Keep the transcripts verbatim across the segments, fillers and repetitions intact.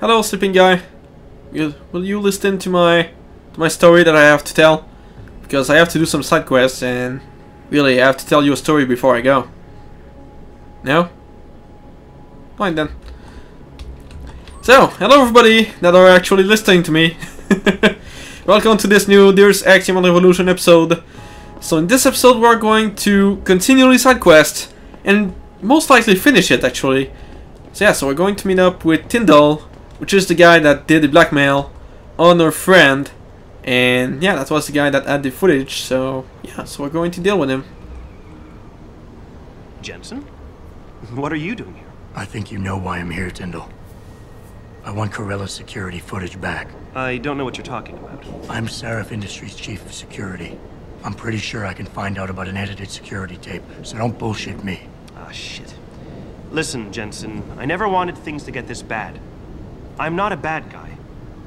Hello, sleeping guy. Will you listen to my to my story that I have to tell? Because I have to do some side quests and really I have to tell you a story before I go. No? Fine then. So, hello everybody that are actually listening to me. Welcome to this new Deus Ex Human Revolution episode. So in this episode we're going to continually side quest and most likely finish it actually. So yeah, so we're going to meet up with Tindall, which is the guy that did the blackmail on our friend, and yeah, that was the guy that had the footage, so yeah, so we're going to deal with him. Jensen? What are you doing here? I think you know why I'm here, Tindall. I want Corella's security footage back. I don't know what you're talking about. I'm Sarif Industries' chief of security. I'm pretty sure I can find out about an edited security tape, so don't bullshit me. Ah, shit. Listen, Jensen, I never wanted things to get this bad. I'm not a bad guy.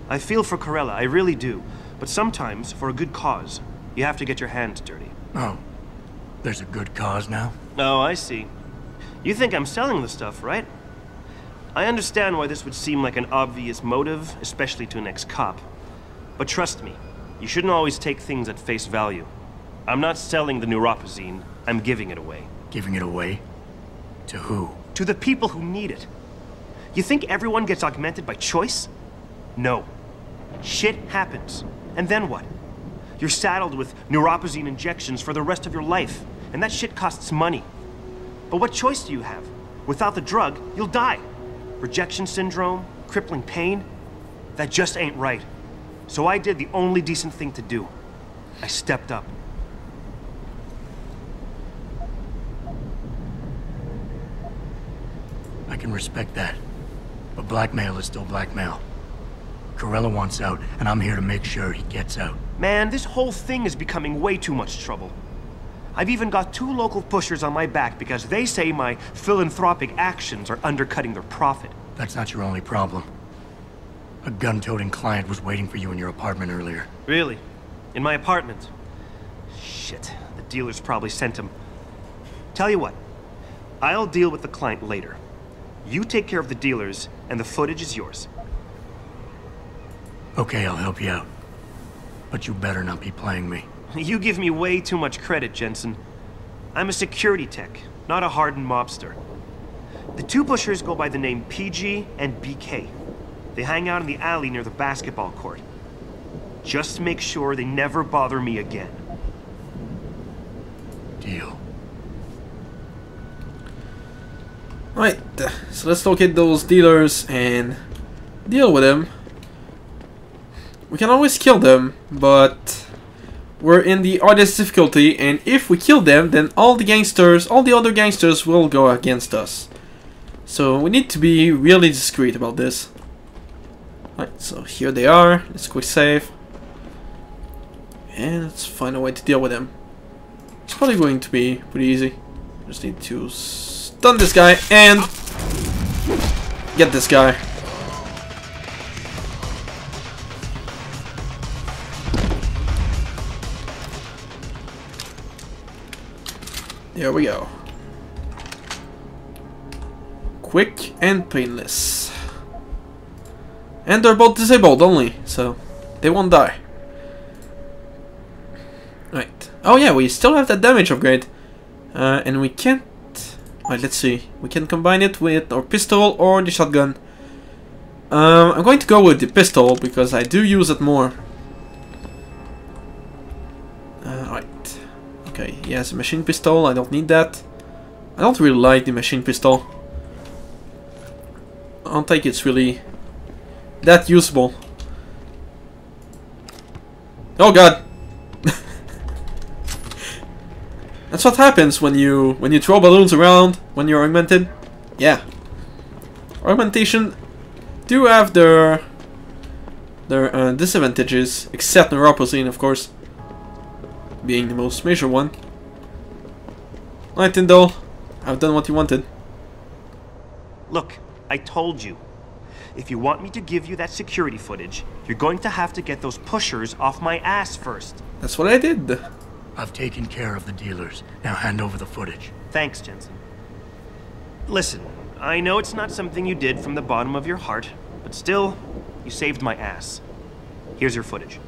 I feel for Corella, I really do. But sometimes, for a good cause, you have to get your hands dirty. Oh, there's a good cause now? Oh, I see. You think I'm selling the stuff, right? I understand why this would seem like an obvious motive, especially to an ex-cop. But trust me, you shouldn't always take things at face value. I'm not selling the neuropozyne, I'm giving it away. Giving it away? To who? To the people who need it. You think everyone gets augmented by choice? No. Shit happens. And then what? You're saddled with neuropozyne injections for the rest of your life, and that shit costs money. But what choice do you have? Without the drug, you'll die. Rejection syndrome, crippling pain, that just ain't right. So I did the only decent thing to do. I stepped up. I can respect that. But blackmail is still blackmail. Corella wants out, and I'm here to make sure he gets out. Man, this whole thing is becoming way too much trouble. I've even got two local pushers on my back because they say my philanthropic actions are undercutting their profit. That's not your only problem. A gun-toting client was waiting for you in your apartment earlier. Really? In my apartment? Shit, the dealers probably sent him. Tell you what, I'll deal with the client later. You take care of the dealers, and the footage is yours. Okay, I'll help you out. But you better not be playing me. You give me way too much credit, Jensen. I'm a security tech, not a hardened mobster. The two pushers go by the name P G and B K. They hang out in the alley near the basketball court. Just make sure they never bother me again. Deal. Right, so let's locate those dealers and deal with them. We can always kill them, but we're in the hardest difficulty, and if we kill them, then all the gangsters, all the other gangsters will go against us. So we need to be really discreet about this. Right, so here they are. Let's quick save. And let's find a way to deal with them. It's probably going to be pretty easy. Just need to stun this guy and get this guy. There we go. Quick and painless. And they're both disabled only, so they won't die. Right. Oh yeah, we still have that damage upgrade. Uh, and we can't... Alright, let's see. We can combine it with our pistol or the shotgun. Um, I'm going to go with the pistol because I do use it more. Uh, Alright. Okay, he has a machine pistol. I don't need that. I don't really like the machine pistol. I don't think it's really that usable. Oh god! That's what happens when you when you throw balloons around when you're augmented. Yeah, augmentation do have their their uh, disadvantages, except neuropozyne, of course, being the most major one. Alright, Tindall, I've done what you wanted. Look, I told you. If you want me to give you that security footage, you're going to have to get those pushers off my ass first. That's what I did. I've taken care of the dealers. Now hand over the footage. Thanks, Jensen. Listen, I know it's not something you did from the bottom of your heart, But still, you saved my ass. Here's your footage.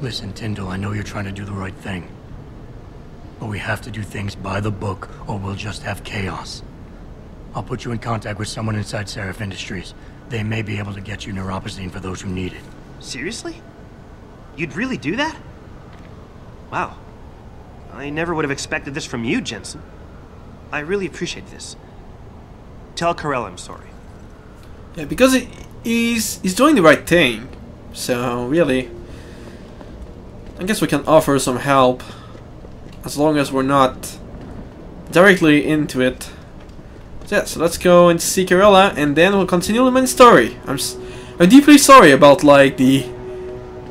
Listen, Tindall, I know you're trying to do the right thing. But we have to do things by the book, or we'll just have chaos. I'll put you in contact with someone inside Sarif Industries. They may be able to get you neuropozyne for those who need it. Seriously? You'd really do that? Wow. I never would have expected this from you, Jensen. I really appreciate this. Tell Corella I'm sorry. Yeah, because it, he's, he's doing the right thing. So, really, I guess we can offer some help. As long as we're not directly into it. Yeah, so let's go and see Corella, and then we'll continue the main story. I'm, s I'm deeply sorry about, like, the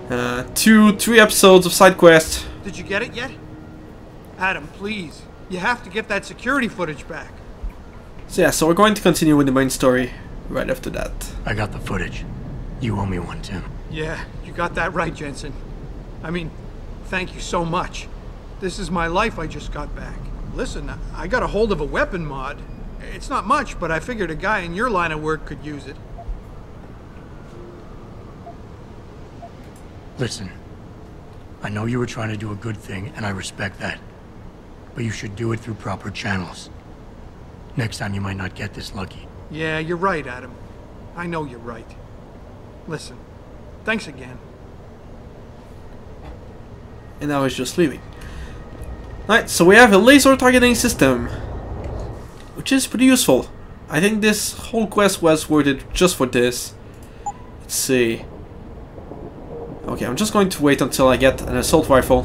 uh, two, three episodes of side quest. Did you get it yet? Adam, please. You have to get that security footage back. So yeah, so we're going to continue with the main story right after that. I got the footage. You owe me one, Tim. Yeah, you got that right, Jensen. I mean, thank you so much. This is my life I just got back. Listen, I got a hold of a weapon mod. It's not much, but I figured a guy in your line of work could use it. Listen, I know you were trying to do a good thing, and I respect that. But you should do it through proper channels. Next time you might not get this lucky. Yeah, you're right, Adam. I know you're right. Listen, thanks again. And now he's just leaving. Alright, so we have a laser targeting system, which is pretty useful. I think this whole quest was worth it just for this. Let's see. Okay, I'm just going to wait until I get an assault rifle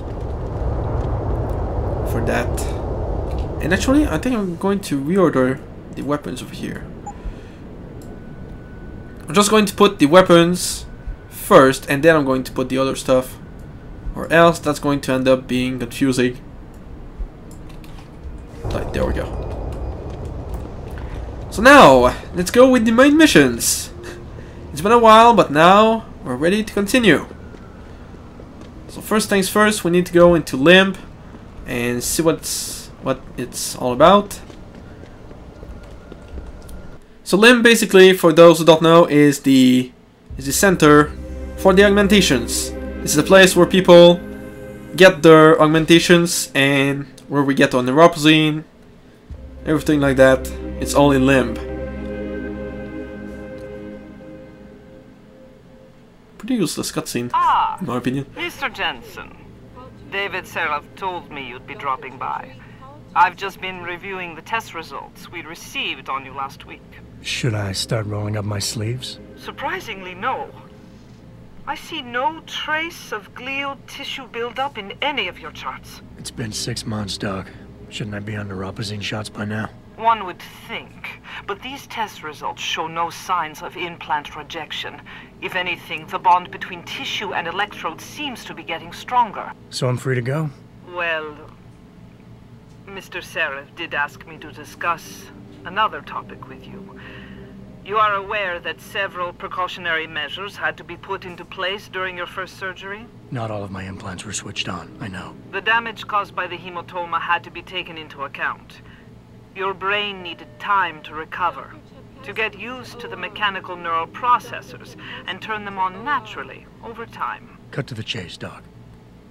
for that. And actually, I think I'm going to reorder the weapons over here. I'm just going to put the weapons first, and then I'm going to put the other stuff. Or else that's going to end up being confusing. Right, there we go. So now, let's go with the main missions. It's been a while, but now we're ready to continue. So first things first, we need to go into LIMB and see what's what it's all about. So LIMB, basically, for those who don't know, is the is the center for the augmentations. This is a place where people get their augmentations and where we get our neuropozyne, everything like that. It's all in LIMB. Pretty useless cutscene, ah, in my opinion. Mister Jensen, David Serov told me you'd be dropping by. I've just been reviewing the test results we received on you last week. Should I start rolling up my sleeves? Surprisingly, no. I see no trace of glial tissue buildup in any of your charts. It's been six months, Doc. Shouldn't I be on neuropozyne shots by now? One would think, but these test results show no signs of implant rejection. If anything, the bond between tissue and electrode seems to be getting stronger. So I'm free to go? Well, Mister Serif did ask me to discuss another topic with you. You are aware that several precautionary measures had to be put into place during your first surgery? Not all of my implants were switched on, I know. The damage caused by the hematoma had to be taken into account. Your brain needed time to recover, to get used to the mechanical neural processors and turn them on naturally over time. Cut to the chase, Doc.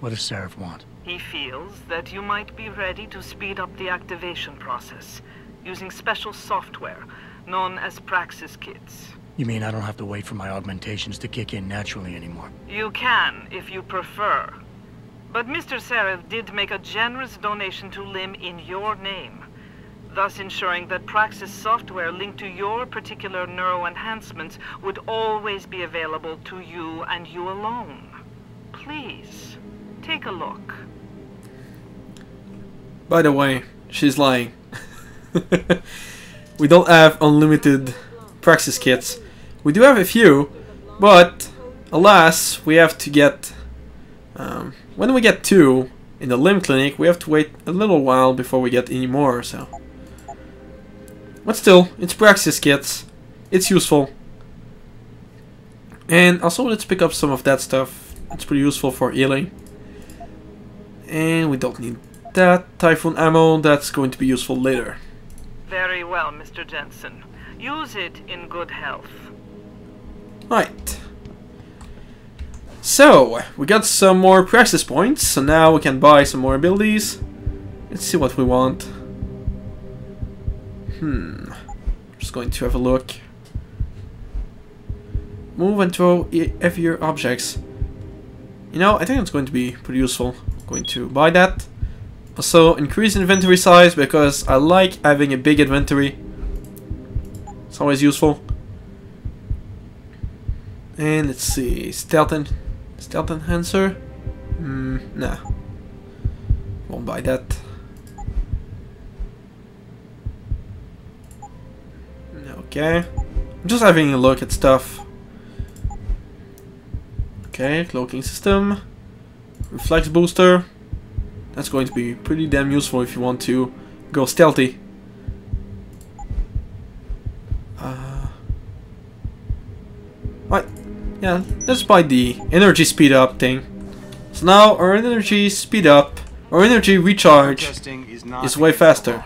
What does Serif want? He feels that you might be ready to speed up the activation process using special software known as Praxis Kits. You mean I don't have to wait for my augmentations to kick in naturally anymore? You can, if you prefer. But Mister Serif did make a generous donation to LIMB in your name, thus ensuring that Praxis software linked to your particular neuroenhancements would always be available to you and you alone. Please, take a look. By the way, she's lying. We don't have unlimited Praxis kits. We do have a few, but alas, we have to get... Um, when we get two in the LIMB clinic, we have to wait a little while before we get any more, so... But still, it's Praxis Kits. It's useful. And also, let's pick up some of that stuff. It's pretty useful for healing. And we don't need that Typhoon ammo. That's going to be useful later. Very well, Mister Jensen. Use it in good health. Right. So, we got some more Praxis points, so now we can buy some more abilities. Let's see what we want. Hmm. Just going to have a look. Move and throw heavier objects. You know, I think it's going to be pretty useful. I'm going to buy that. Also, increase inventory size because I like having a big inventory. It's always useful. And let's see, stealth and stealth enhancer. Hmm, nah, won't buy that. Okay, I'm just having a look at stuff. Okay, cloaking system, reflex booster. That's going to be pretty damn useful if you want to go stealthy. Uh, right, yeah, let's buy the energy speed up thing. So now our energy speed up, our energy recharge is, is way faster.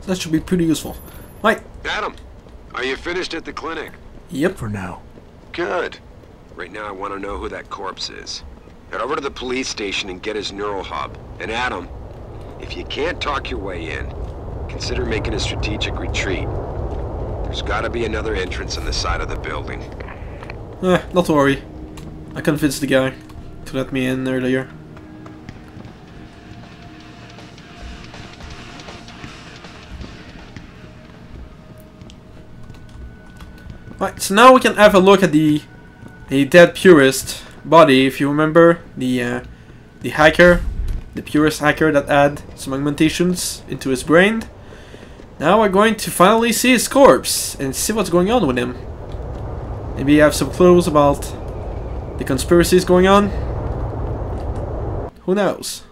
So that should be pretty useful. Right. Adam, are you finished at the clinic? Yep, for now. Good. Right now I want to know who that corpse is. Head over to the police station and get his neural hub. And Adam, if you can't talk your way in, consider making a strategic retreat. There's gotta be another entrance on the side of the building. Eh, not to worry. I convinced the guy to let me in earlier. Right, so now we can have a look at the a dead purist body, if you remember, the uh, the hacker, the purist hacker that had some augmentations into his brain. Now we're going to finally see his corpse and see what's going on with him. Maybe I have some clues about the conspiracies going on. Who knows?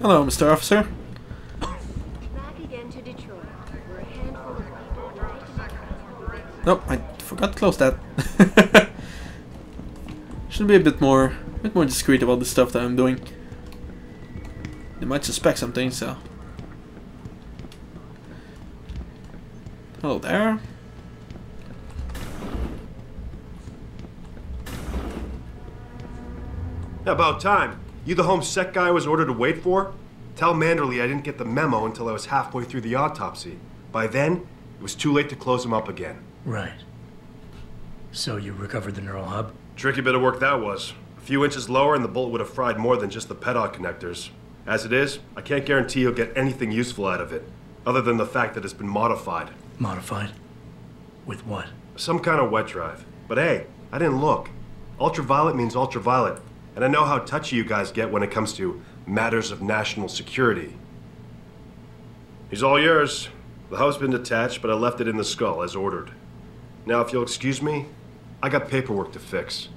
Hello, Mister Officer. Back again to Detroit. We're a handful of... Nope, I forgot to close that. Should be a bit more, a bit more discreet about the stuff that I'm doing. They might suspect something, so. Hello there. About time. You the home sec guy I was ordered to wait for? Tell Manderley I didn't get the memo until I was halfway through the autopsy. By then, it was too late to close him up again. Right. So you recovered the neural hub? Tricky bit of work that was. A few inches lower and the bullet would have fried more than just the pedoc connectors. As it is, I can't guarantee you'll get anything useful out of it, other than the fact that it's been modified. Modified? With what? Some kind of wet drive. But hey, I didn't look. Ultraviolet means ultraviolet. And I know how touchy you guys get when it comes to matters of national security. He's all yours. The hub's been detached, but I left it in the skull as ordered. Now, if you'll excuse me, I got paperwork to fix.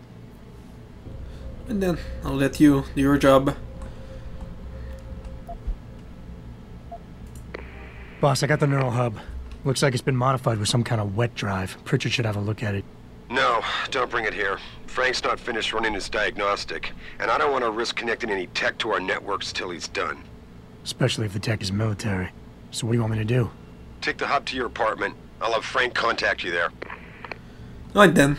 And then I'll let you do your job. Boss, I got the neural hub. Looks like it's been modified with some kind of wet drive. Pritchard should have a look at it. No, don't bring it here. Frank's not finished running his diagnostic, and I don't want to risk connecting any tech to our networks till he's done. Especially if the tech is military. So what do you want me to do? Take the hub to your apartment. I'll have Frank contact you there. Alright then.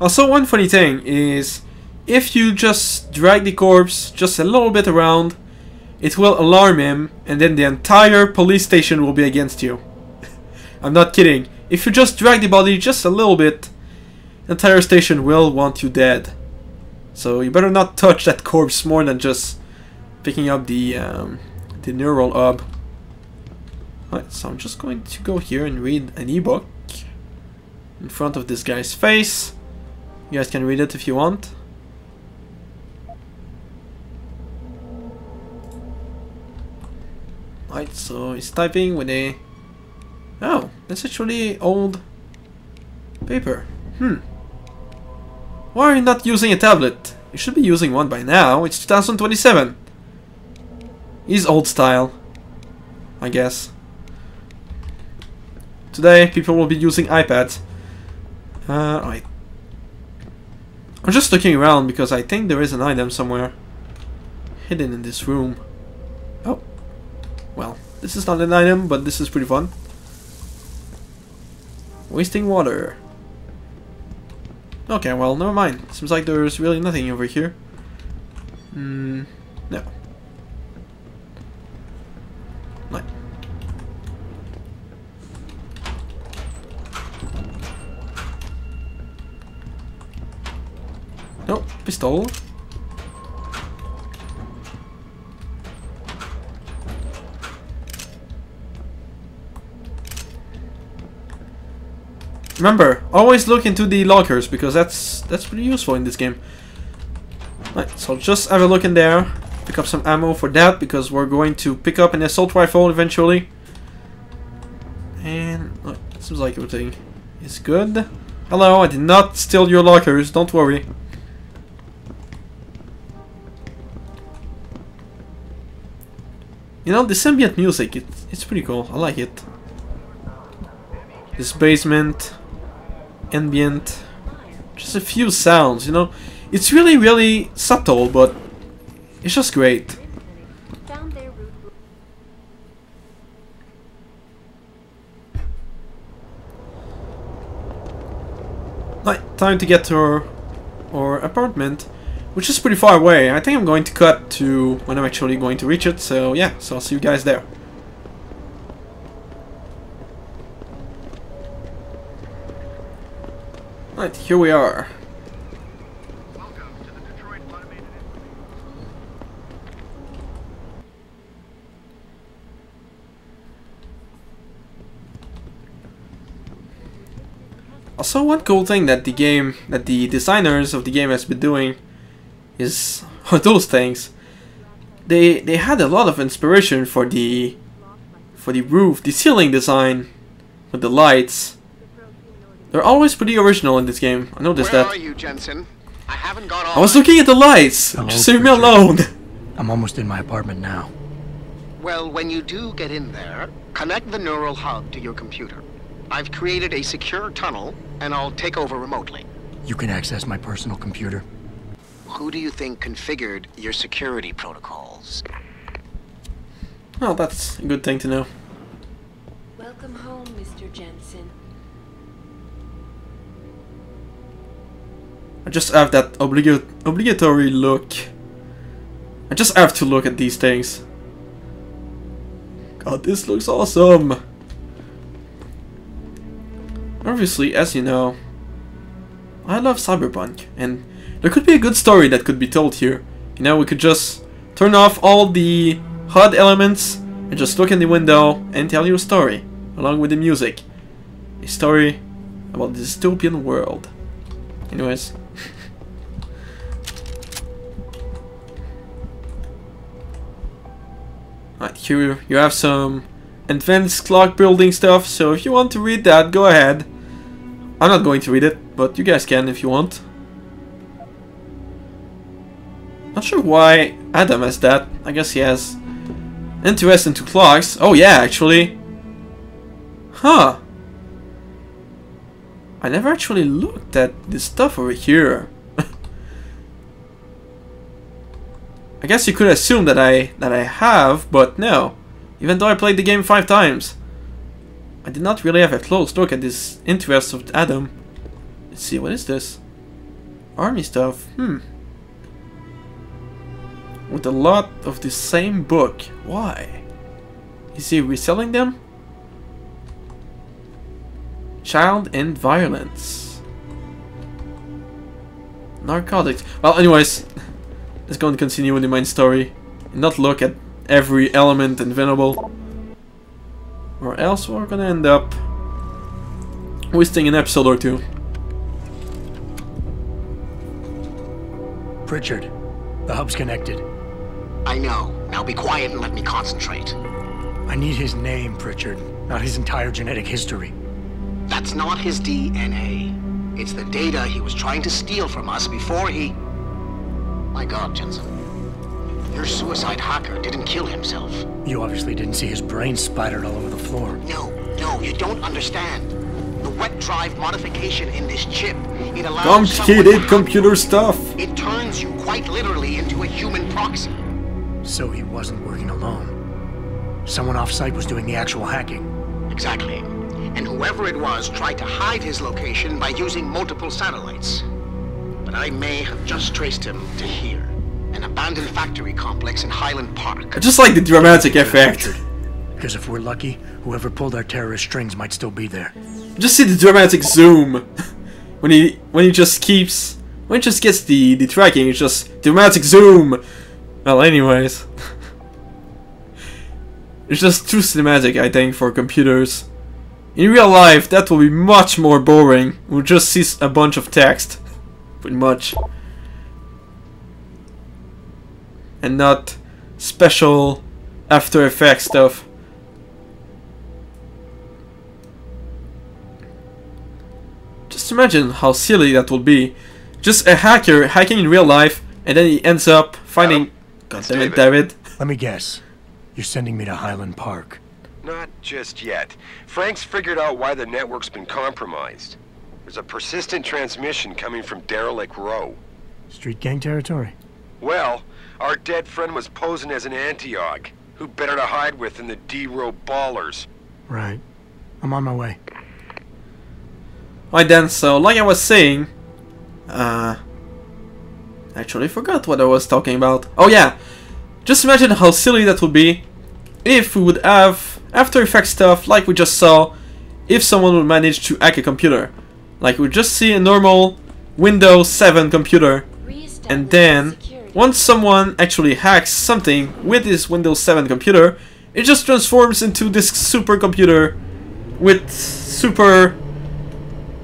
Also, one funny thing is, if you just drag the corpse just a little bit around, it will alarm him, and then the entire police station will be against you. I'm not kidding. If you just drag the body just a little bit, the entire station will want you dead. So you better not touch that corpse more than just picking up the um, the neural hub. Alright, so I'm just going to go here and read an ebook in front of this guy's face. You guys can read it if you want. Alright, so he's typing with a... Oh, that's actually old paper. Hmm. Why are you not using a tablet? You should be using one by now. It's two thousand twenty-seven. He's old style, I guess. Today people will be using iPads. Uh, right. I'm just looking around because I think there is an item somewhere hidden in this room. Oh, well, this is not an item, but this is pretty fun. Wasting water. Okay, well, never mind. Seems like there's really nothing over here. Hmm, no. Right. No, pistol. Remember, always look into the lockers because that's that's pretty useful in this game. Right, so just have a look in there, pick up some ammo for that because we're going to pick up an assault rifle eventually. And oh, it seems like everything is good. Hello, I did not steal your lockers, don't worry. You know, this ambient music, it, it's pretty cool, I like it. This basement. Ambient, just a few sounds, you know. It's really, really subtle, but it's just great. Right, time to get to our, our apartment, which is pretty far away. I think I'm going to cut to when I'm actually going to reach it, so yeah, so I'll see you guys there. Right, here we are. Welcome to the Detroit Automated Institute. Also, one cool thing that the game, that the designers of the game has been doing, is those things. They they had a lot of inspiration for the for the roof, the ceiling design, with the lights. They're always pretty original in this game. I noticed that. Where are you, Jensen? I haven't got all I was looking at the lights. Hello, just leave me alone. I'm almost in my apartment now. Well, when you do get in there, connect the neural hub to your computer. I've created a secure tunnel, and I'll take over remotely. You can access my personal computer. Who do you think configured your security protocols? Well, that's a good thing to know. Welcome home, Mister Jensen. I just have that obligat obligatory look. I just have to look at these things. God, this looks awesome. Obviously, as you know, I love cyberpunk, and there could be a good story that could be told here. You know, we could just turn off all the H U D elements and just look in the window and tell you a story, along with the music. A story about the dystopian world. Anyways. Right, here you have some advanced clock building stuff, so if you want to read that, go ahead. I'm not going to read it, but you guys can if you want. Not sure why Adam has that. I guess he has interest into clocks. Oh yeah, actually. Huh. I never actually looked at this stuff over here. I guess you could assume that I that I have, but no. Even though I played the game five times, I did not really have a close look at this interest of Adam. Let's see, what is this? Army stuff, hmm. With a lot of the same book, why? Is he reselling them? Child and violence. Narcotics. Well, anyways, let's go and continue with the main story. And not look at every element and venerable. Or else we're gonna end up wasting an episode or two. Pritchard, the hub's connected. I know. Now be quiet and let me concentrate. I need his name, Pritchard, not his entire genetic history. That's not his D N A. It's the data he was trying to steal from us before he... My God, Jensen. Your suicide hacker didn't kill himself. You obviously didn't see his brain splattered all over the floor. No, no, No, you don't understand. The wet drive modification in this chip, it allows complicated computer stuff. It turns you quite literally into a human proxy. So he wasn't working alone. Someone off-site was doing the actual hacking. Exactly. And whoever it was tried to hide his location by using multiple satellites. But I may have just traced him to here, an abandoned factory complex in Highland Park. I just like the dramatic effect. Because if we're lucky, whoever pulled our terrorist strings might still be there. Just see the dramatic zoom when he when he just keeps when he just gets the the tracking. It's just dramatic zoom. Well, anyways, it's just too cinematic, I think, for computers. In real life, that will be much more boring. We'll just see a bunch of text, pretty much, and not special After Effects stuff. Just imagine how silly that would be. Just a hacker hacking in real life, and then he ends up finding... Um, God damn it, David. Let me guess. You're sending me to Highland Park. Not just yet. Frank's figured out why the network's been compromised. There's a persistent transmission coming from Derelict Row. Street gang territory? Well, our dead friend was posing as an Antioch. Who better to hide with than the D-Row ballers? Right. I'm on my way. Alright then, so like I was saying, uh, actually forgot what I was talking about. Oh yeah, just imagine how silly that would be if we would have After Effects stuff like we just saw, if someone would manage to hack a computer. Like we just see a normal Windows seven computer, and then once someone actually hacks something with this Windows seven computer, it just transforms into this supercomputer with super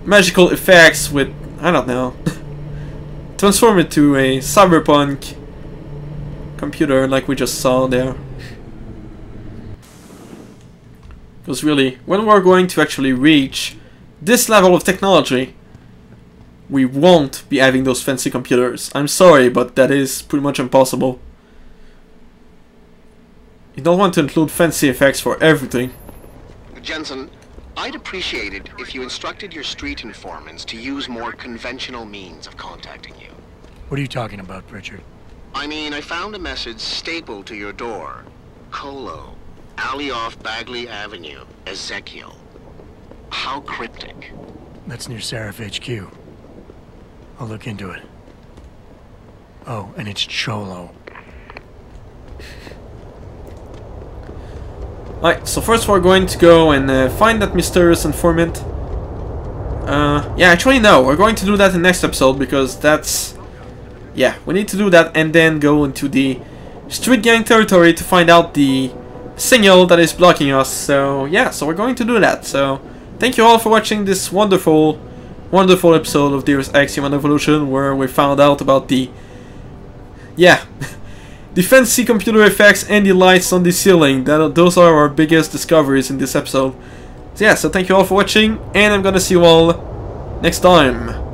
magical effects with, I don't know, transform it to a cyberpunk computer like we just saw there. Because really, when we're going to actually reach this level of technology, we won't be having those fancy computers. I'm sorry, but that is pretty much impossible. You don't want to include fancy effects for everything. Jensen, I'd appreciate it if you instructed your street informants to use more conventional means of contacting you. What are you talking about, Pritchard? I mean, I found a message stapled to your door. Cholo, alley off Bagley Avenue, Ezekiel. How cryptic. That's near Sarif H Q. I'll look into it. Oh, and it's Cholo. Alright, so first we're going to go and uh, find that mysterious informant. Uh, yeah, actually no, we're going to do that in the next episode, because that's... Yeah, we need to do that and then go into the street gang territory to find out the signal that is blocking us. So yeah, so we're going to do that. So thank you all for watching this wonderful, wonderful episode of Deus Ex Human Revolution, where we found out about the... Yeah. The fancy computer effects and the lights on the ceiling. That, those are our biggest discoveries in this episode. So yeah, so thank you all for watching, and I'm gonna see you all next time.